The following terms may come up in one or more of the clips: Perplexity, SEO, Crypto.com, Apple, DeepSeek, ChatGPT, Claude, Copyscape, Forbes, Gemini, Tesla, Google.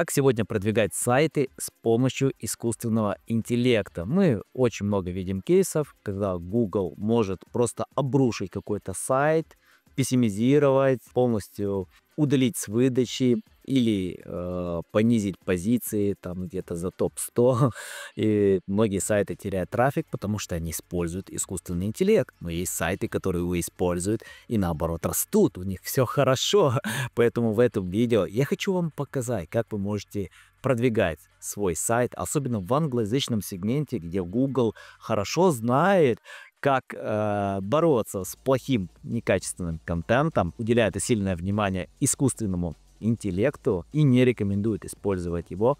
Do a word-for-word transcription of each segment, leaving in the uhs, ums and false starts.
Как сегодня продвигать сайты с помощью искусственного интеллекта? Мы очень много видим кейсов, когда Google может просто обрушить какой-то сайт, пессимизировать, полностью удалить с выдачи или э, понизить позиции там где-то за топ сто. И многие сайты теряют трафик, потому что они используют искусственный интеллект. Но есть сайты, которые его используют и наоборот растут, у них все хорошо. Поэтому в этом видео я хочу вам показать, как вы можете продвигать свой сайт, особенно в англоязычном сегменте, где Google хорошо знает, как э, бороться с плохим, некачественным контентом, уделяет сильное внимание искусственному интеллекту и не рекомендует использовать его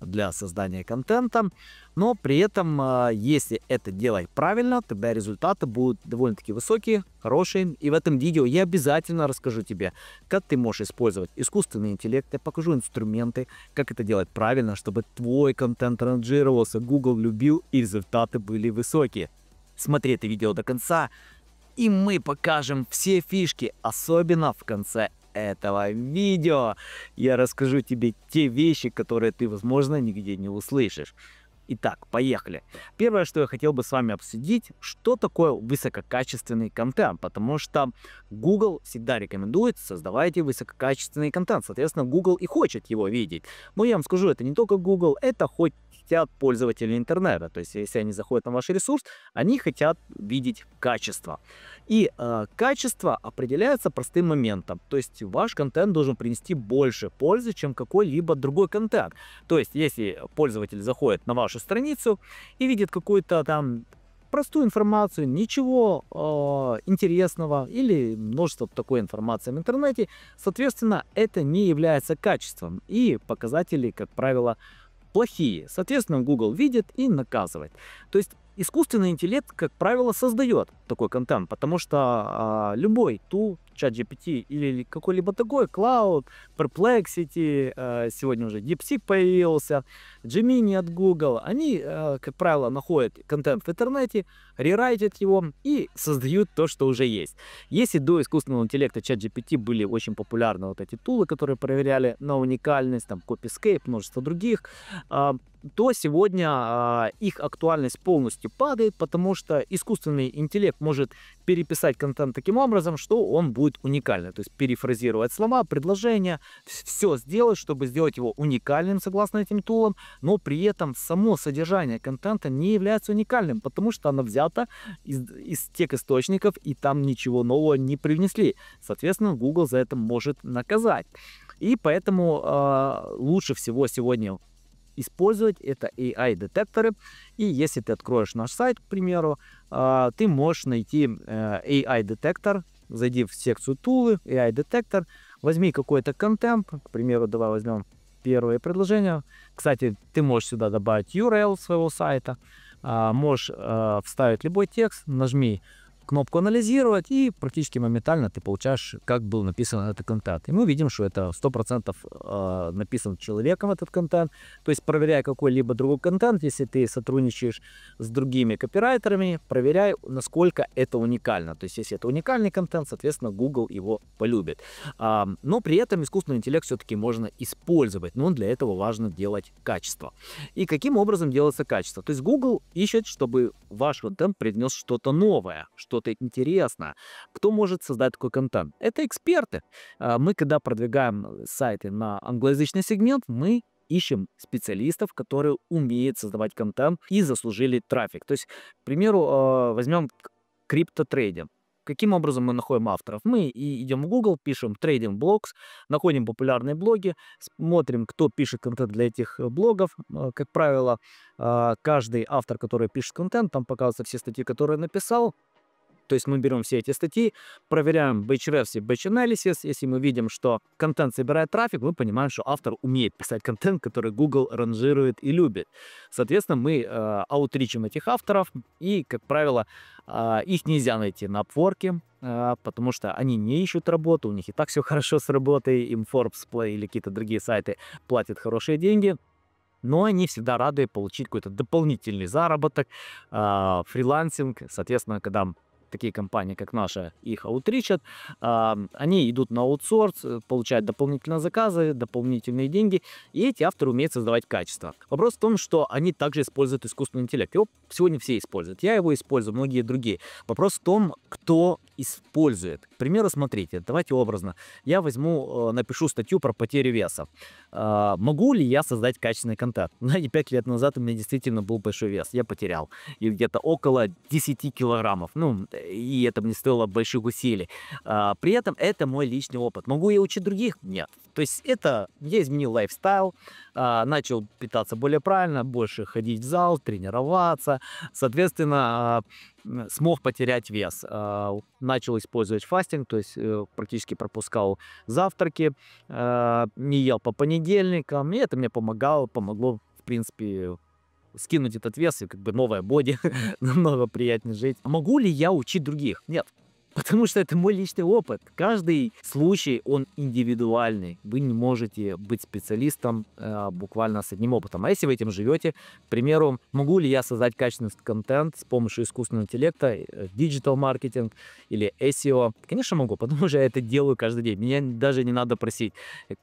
для создания контента. Но при этом, э, если это делать правильно, тогда результаты будут довольно-таки высокие, хорошие. И в этом видео я обязательно расскажу тебе, как ты можешь использовать искусственный интеллект. Я покажу инструменты, как это делать правильно, чтобы твой контент ранжировался, Google любил и результаты были высокие. Смотри это видео до конца, и мы покажем все фишки, особенно в конце этого видео. Я расскажу тебе те вещи, которые ты, возможно, нигде не услышишь. Итак, поехали. Первое, что я хотел бы с вами обсудить, что такое высококачественный контент, потому что Google всегда рекомендует: создавайте высококачественный контент. Соответственно, Google и хочет его видеть. Но я вам скажу, это не только Google, это хотят пользователи интернета. То есть, если они заходят на ваш ресурс, они хотят видеть качество. И э, качество определяется простым моментом. То есть, ваш контент должен принести больше пользы, чем какой-либо другой контент. То есть, если пользователь заходит на вашу страницу и видит какую-то там простую информацию, ничего э, интересного или множество такой информации в интернете, соответственно, это не является качеством, и показатели, как правило, плохие. Соответственно, Google видит и наказывает. То есть искусственный интеллект, как правило, создает такой контент, потому что э, любой тул, чат джи пи ти или какой-либо такой, Cloud, Perplexity, э, сегодня уже DeepSeek появился, Gemini от Google, они, э, как правило, находят контент в интернете, рерайтят его и создают то, что уже есть. Если до искусственного интеллекта чат джи пи ти были очень популярны вот эти тулы, которые проверяли на уникальность, там Copyscape, множество других, э, то сегодня э, их актуальность полностью падает, потому что искусственный интеллект может переписать контент таким образом, что он будет уникальным. То есть перефразировать слова, предложения, все сделать, чтобы сделать его уникальным согласно этим тулам, но при этом само содержание контента не является уникальным, потому что оно взято из, из тех источников, и там ничего нового не привнесли. Соответственно, Google за это может наказать. И поэтому э, лучше всего сегодня использовать это эй ай-детекторы. И если ты откроешь наш сайт, к примеру, ты можешь найти эй ай-детектор, зайди в секцию тулы, эй ай-детектор, возьми какой-то контент, к примеру, давай возьмем первое предложение. Кстати, ты можешь сюда добавить ю ар эл своего сайта, можешь вставить любой текст, нажми кнопку анализировать, и практически моментально ты получаешь, как был написан этот контент. И мы видим, что это сто процентов написан человеком этот контент. То есть, проверяя какой-либо другой контент, если ты сотрудничаешь с другими копирайтерами, проверяй, насколько это уникально. То есть, если это уникальный контент, соответственно, Google его полюбит. Но при этом искусственный интеллект все-таки можно использовать, но для этого важно делать качество. И каким образом делается качество? То есть, Google ищет, чтобы ваш контент принес что-то новое, что интересно. Кто может создать такой контент? Это эксперты. Мы, когда продвигаем сайты на англоязычный сегмент, мы ищем специалистов, которые умеют создавать контент и заслужили трафик. То есть, к примеру, возьмем криптотрейдинг. Каким образом мы находим авторов? Мы и идем в Google, пишем trading blogs, находим популярные блоги, смотрим, кто пишет контент для этих блогов. Как правило, каждый автор, который пишет контент, там показываются все статьи, которые написал. То есть мы берем все эти статьи, проверяем бэч-рефс и бэч-анализис. Если мы видим, что контент собирает трафик, мы понимаем, что автор умеет писать контент, который Google ранжирует и любит. Соответственно, мы э, аутричим этих авторов, и, как правило, э, их нельзя найти на Upwork'е, э, потому что они не ищут работу, у них и так все хорошо с работой, им Forbes Play или какие-то другие сайты платят хорошие деньги. Но они всегда рады получить какой-то дополнительный заработок, э, фрилансинг. Соответственно, когда такие компании, как наша, их аутричат. Они идут на аутсорс, получают дополнительные заказы, дополнительные деньги. И эти авторы умеют создавать качество. Вопрос в том, что они также используют искусственный интеллект. Его сегодня все используют. Я его использую, многие другие. Вопрос в том, кто использует. К примеру, смотрите, давайте образно. Я возьму, напишу статью про потерю веса. Могу ли я создать качественный контент? Пять лет назад у меня действительно был большой вес. Я потерял. И где-то около десяти килограммов. Ну, и это мне стоило больших усилий. При этом это мой личный опыт. Могу я учить других? Нет. То есть это я изменил лайфстайл, начал питаться более правильно, больше ходить в зал, тренироваться. Соответственно, смог потерять вес. Начал использовать фастинг, то есть практически пропускал завтраки, не ел по понедельникам. И это мне помогало, помогло, в принципе, скинуть этот вес и как бы новая боди, намного приятнее жить. Могу ли я учить других? Нет. Потому что это мой личный опыт. Каждый случай, он индивидуальный. Вы не можете быть специалистом э, буквально с одним опытом. А если вы этим живете, к примеру, могу ли я создать качественный контент с помощью искусственного интеллекта, диджитал-маркетинг или эс и о? Конечно, могу, потому что я это делаю каждый день. Меня даже не надо просить.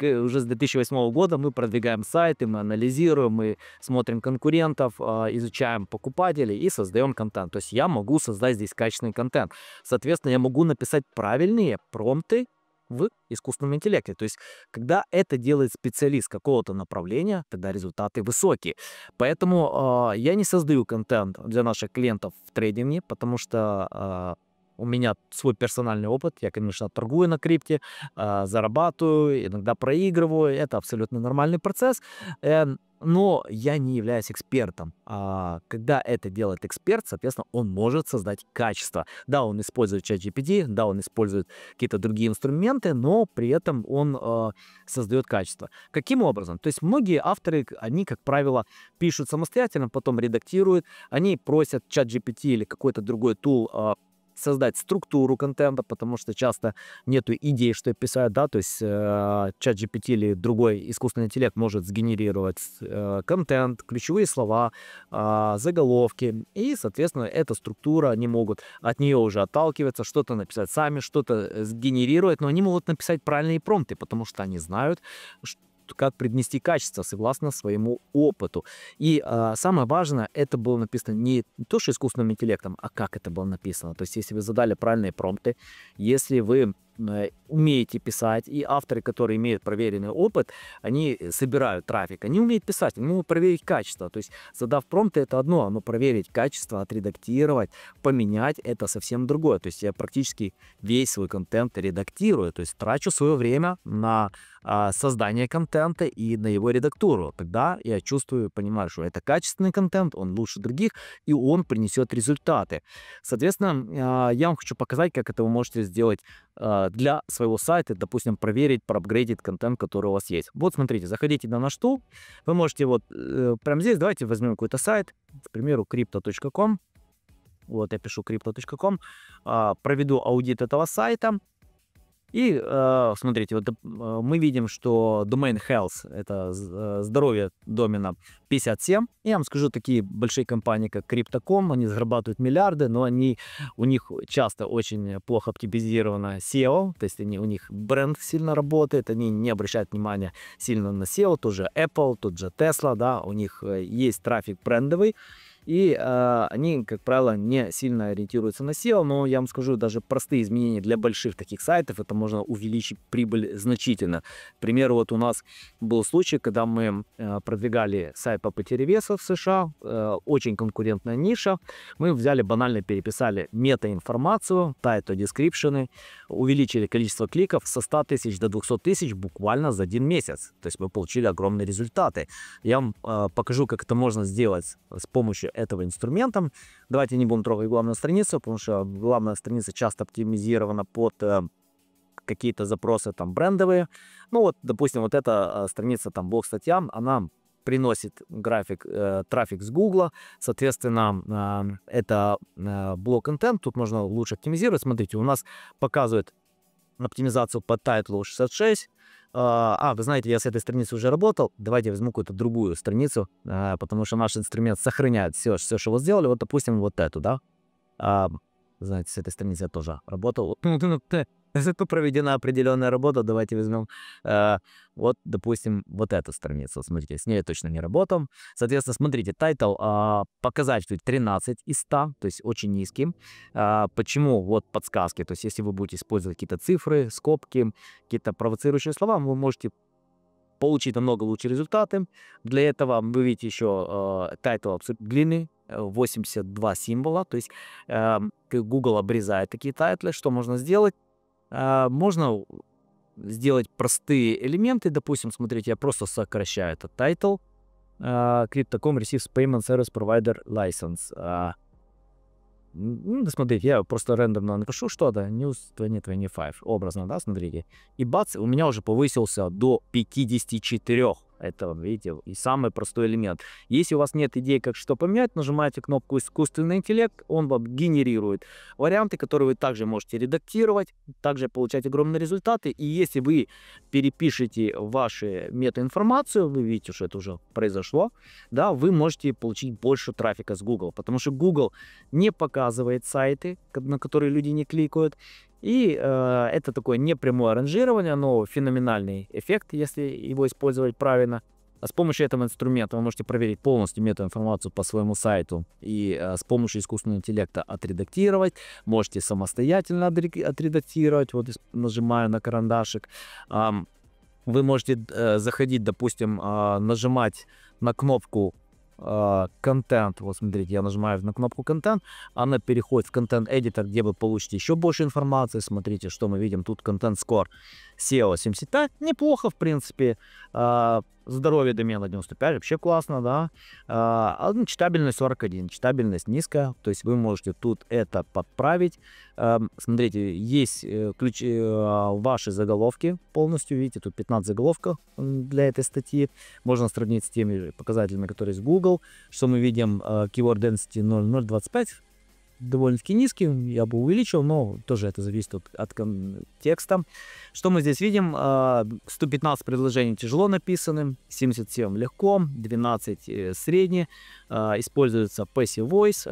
Уже с две тысячи восьмого года мы продвигаем сайты, мы анализируем, мы смотрим конкурентов, э, изучаем покупателей и создаем контент. То есть я могу создать здесь качественный контент. Соответственно, я Я могу написать правильные промпты в искусственном интеллекте. То есть, когда это делает специалист какого-то направления, тогда результаты высокие. Поэтому э, я не создаю контент для наших клиентов в трейдинге, потому что э, у меня свой персональный опыт. Я, конечно, торгую на крипте, э, зарабатываю, иногда проигрываю. Это абсолютно нормальный процесс. Э, но я не являюсь экспертом. А когда это делает эксперт, соответственно, он может создать качество. Да, он использует чат джи пи ти, да, он использует какие-то другие инструменты, но при этом он э, создает качество. Каким образом? То есть многие авторы, они, как правило, пишут самостоятельно, потом редактируют, они просят чат джи пи ти или какой-то другой тул э, создать структуру контента, потому что часто нету идей, что писать, да, то есть э, чат джи пи ти или другой искусственный интеллект может сгенерировать э, контент, ключевые слова, э, заголовки, и, соответственно, эта структура, они могут от нее уже отталкиваться, что-то написать сами, что-то сгенерировать, но они могут написать правильные промпты, потому что они знают, что как привнести качество согласно своему опыту. И э, самое важное, это было написано не то, что искусственным интеллектом, а как это было написано. То есть, если вы задали правильные промпты, если вы э, умеете писать, и авторы, которые имеют проверенный опыт, они собирают трафик, они умеют писать, они могут проверить качество. То есть, задав промпты, это одно, но проверить качество, отредактировать, поменять, это совсем другое. То есть, я практически весь свой контент редактирую, то есть, трачу свое время на создание контента и на его редактуру. Тогда я чувствую, понимаю, что это качественный контент, он лучше других, и он принесет результаты. Соответственно, я вам хочу показать, как это вы можете сделать для своего сайта, допустим, проверить, проапгрейдить контент, который у вас есть. Вот, смотрите, заходите на наш тул, вы можете вот прямо здесь, давайте возьмем какой-то сайт, к примеру, крипто точка ком, вот я пишу крипто точка ком, проведу аудит этого сайта. И э, смотрите, вот э, мы видим, что domain health, это э, здоровье домена, пятьдесят семь. Я вам скажу, такие большие компании, как крипто точка ком, они зарабатывают миллиарды, но они, у них часто очень плохо оптимизировано сео, то есть они, у них бренд сильно работает, они не обращают внимания сильно на сео, тот же Apple, тот же Tesla, да, у них есть трафик брендовый. И э, они, как правило, не сильно ориентируются на сео, но я вам скажу, даже простые изменения для больших таких сайтов, это можно увеличить прибыль значительно. К примеру, вот у нас был случай, когда мы э, продвигали сайт по потере веса в США, э, очень конкурентная ниша. Мы взяли, банально переписали метаинформацию, title description, увеличили количество кликов со ста тысяч до двухсот тысяч буквально за один месяц. То есть мы получили огромные результаты. Я вам э, покажу, как это можно сделать с помощью этого инструментом. Давайте не будем трогать главную страницу, потому что главная страница часто оптимизирована под э, какие-то запросы там брендовые. Ну вот, допустим, вот эта э, страница там блог статьям, она приносит график, э, трафик с Гугла, соответственно, э, это э, блог контент, тут можно лучше оптимизировать. Смотрите, у нас показывает оптимизацию по тайтлу шестьдесят шесть. А, вы знаете, я с этой страницы уже работал. Давайте я возьму какую-то другую страницу, потому что наш инструмент сохраняет все, все, что вы сделали. Вот, допустим, вот эту, да. Знаете, с этой страницы тоже работал. Тут проведена определенная работа. Давайте возьмем э, вот, допустим, вот эту страницу. Смотрите, с ней я точно не работал. Соответственно, смотрите, тайтл э, показать тринадцать из ста, то есть очень низким. Э, почему? Вот подсказки. То есть, если вы будете использовать какие-то цифры, скобки, какие-то провоцирующие слова, вы можете получить намного лучше результаты. Для этого вы видите еще тайтл э, длинный. восемьдесят два символа, то есть э, Google обрезает такие тайтлы. Что можно сделать? Э, можно сделать простые элементы. Допустим, смотрите, я просто сокращаю этот тайтл. Э, Crypto.com receives payment service provider license. Э, ну, да, смотрите, я просто рандомно напишу что-то. News две тысячи двадцать пять. Образно, да, смотрите. И бац, у меня уже повысился до пятидесяти четырёх. Это, видите, и самый простой элемент. Если у вас нет идей, как что поменять, нажимаете кнопку «Искусственный интеллект», он вам генерирует варианты, которые вы также можете редактировать, также получать огромные результаты. И если вы перепишете вашу метаинформацию, вы видите, что это уже произошло, да, вы можете получить больше трафика с Google, потому что Google не показывает сайты, на которые люди не кликают. И э, это такое непрямое ранжирование, но феноменальный эффект, если его использовать правильно. А с помощью этого инструмента вы можете проверить полностью метаинформацию по своему сайту и э, с помощью искусственного интеллекта отредактировать. Можете самостоятельно отредактировать, вот нажимаю на карандашик. Э, вы можете э, заходить, допустим, э, нажимать на кнопку контент, вот смотрите, я нажимаю на кнопку контент, она переходит в контент-эдитор, где вы получите еще больше информации. Смотрите, что мы видим, тут контент-скор сео семьдесят пять, неплохо, в принципе, здоровье домена девяносто пять, вообще классно, да, а читабельность сорок один, читабельность низкая, то есть вы можете тут это подправить. Смотрите, есть ключи, ваши заголовки полностью, видите, тут пятнадцать заголовков для этой статьи, можно сравнить с теми показателями, которые есть в Google, что мы видим, keyword density ноль ноль двадцать пять, довольно-таки низким, я бы увеличил, но тоже это зависит от, от контекста. Что мы здесь видим? сто пятнадцать предложений тяжело написаны, семьдесят семь легко, двенадцать средне, используется passive voice,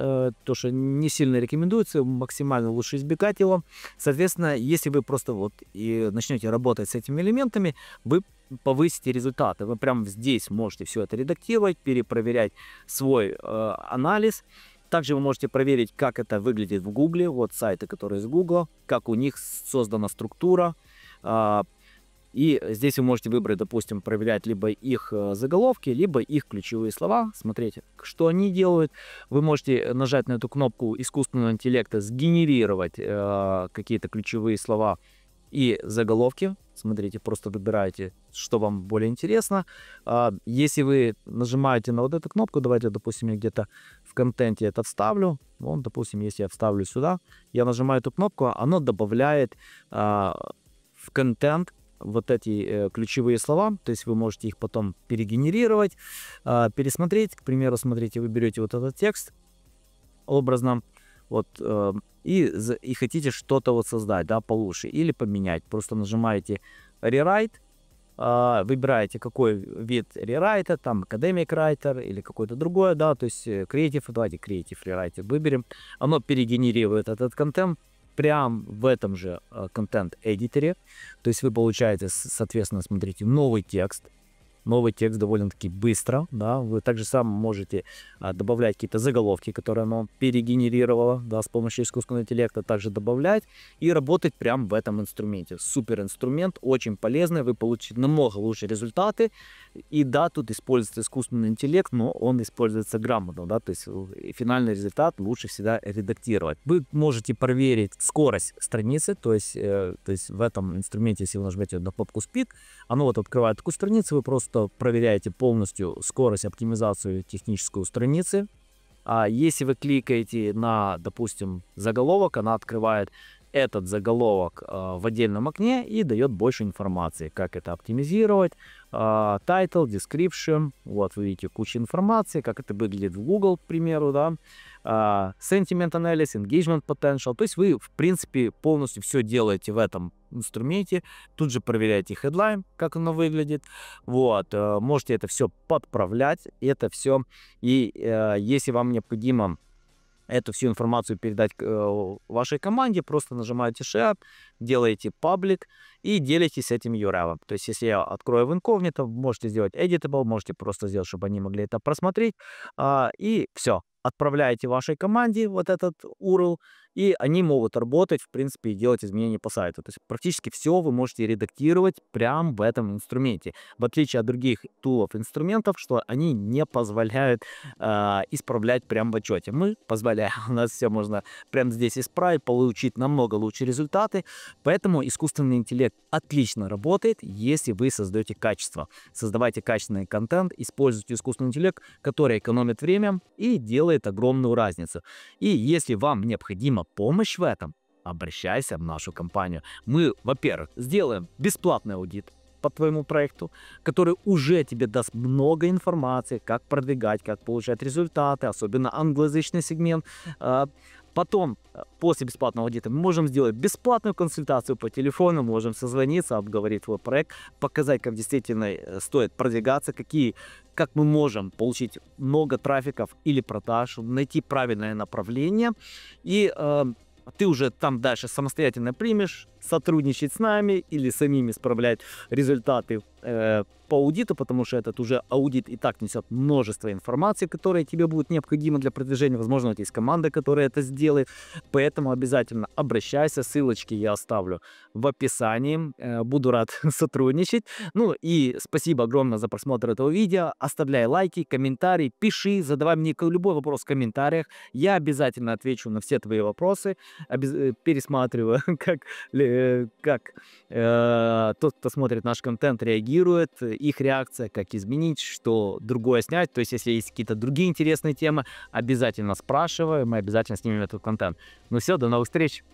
то, что не сильно рекомендуется, максимально лучше избегать его. Соответственно, если вы просто вот и начнете работать с этими элементами, вы повысите результаты. Вы прямо здесь можете все это редактировать, перепроверять свой э, анализ. Также вы можете проверить, как это выглядит в Google, вот сайты, которые из Google, как у них создана структура. И здесь вы можете выбрать, допустим, проверять либо их заголовки, либо их ключевые слова. Смотрите, что они делают. Вы можете нажать на эту кнопку искусственного интеллекта, сгенерировать какие-то ключевые слова и заголовки. Смотрите, просто выбираете, что вам более интересно. Если вы нажимаете на вот эту кнопку, давайте, допустим, я где-то в контенте это вставлю. Вон, допустим, если я вставлю сюда, я нажимаю эту кнопку, она добавляет в контент вот эти ключевые слова. То есть вы можете их потом перегенерировать, пересмотреть. К примеру, смотрите, вы берете вот этот текст образно. Вот, э, и, и хотите что-то вот создать, да, получше или поменять, просто нажимаете rewrite, э, выбираете, какой вид рерайта, там academic writer или какой-то другой, да, то есть creative, давайте creative rewrite выберем, оно перегенерирует этот контент прям в этом же контент-эдиторе, то есть вы получаете, соответственно, смотрите, новый текст. Новый текст довольно-таки быстро, да, вы также сам можете а, добавлять какие-то заголовки, которые оно перегенерировало, да, с помощью искусственного интеллекта, также добавлять и работать прямо в этом инструменте. Супер инструмент, очень полезный, вы получите намного лучше результаты, и да, тут используется искусственный интеллект, но он используется грамотно, да, то есть финальный результат лучше всегда редактировать. Вы можете проверить скорость страницы, то есть, э, то есть в этом инструменте, если вы нажмете на кнопку Speed, оно вот открывает такую страницу, вы просто проверяете полностью скорость, оптимизацию техническую страницы. А если вы кликаете на, допустим, заголовок, она открывает этот заголовок э, в отдельном окне и дает больше информации, как это оптимизировать. Э, title, description, вот вы видите кучу информации, как это выглядит в Google, к примеру, да. Э, sentiment analysis, engagement potential, то есть вы, в принципе, полностью все делаете в этом инструменте. Тут же проверяете headline, как оно выглядит. Вот, э, можете это все подправлять, это все. И э, если вам необходимо эту всю информацию передать вашей команде, просто нажимаете Share, делаете паблик и делитесь этим ю ар эл. То есть, если я открою в инкогнито, можете сделать editable, можете просто сделать, чтобы они могли это просмотреть. И все. Отправляете вашей команде вот этот ю ар эл, и они могут работать, в принципе, и делать изменения по сайту. То есть практически все вы можете редактировать прямо в этом инструменте. В отличие от других тулов, инструментов, что они не позволяют э, исправлять прямо в отчете. Мы позволяем, у нас все можно прямо здесь исправить, получить намного лучше результаты. Поэтому искусственный интеллект отлично работает, если вы создаете качество. Создавайте качественный контент, используйте искусственный интеллект, который экономит время и делает огромную разницу. И если вам необходима помощь в этом, обращайся в нашу компанию. Мы, во-первых, сделаем бесплатный аудит по твоему проекту, который уже тебе даст много информации, как продвигать, как получать результаты, особенно англоязычный сегмент. Потом, после бесплатного аудита, мы можем сделать бесплатную консультацию по телефону, можем созвониться, обговорить твой проект, показать, как действительно стоит продвигаться, какие, как мы можем получить много трафиков или продаж, найти правильное направление. И э, ты уже там дальше самостоятельно примешь сотрудничать с нами или самим исправлять результаты э, по аудиту, потому что этот уже аудит и так несет множество информации, которая тебе будет необходима для продвижения. Возможно, у тебя есть команда, которая это сделает, поэтому обязательно обращайся, ссылочки я оставлю в описании, э, буду рад сотрудничать. Ну и спасибо огромное за просмотр этого видео, оставляй лайки, комментарии, пиши, задавай мне любой вопрос в комментариях, я обязательно отвечу на все твои вопросы, Обяз... пересматриваю, как... как э, тот, кто смотрит наш контент, реагирует, их реакция, как изменить, что другое снять. То есть, если есть какие-то другие интересные темы, обязательно спрашиваем, мы обязательно снимем этот контент. Ну все, до новых встреч!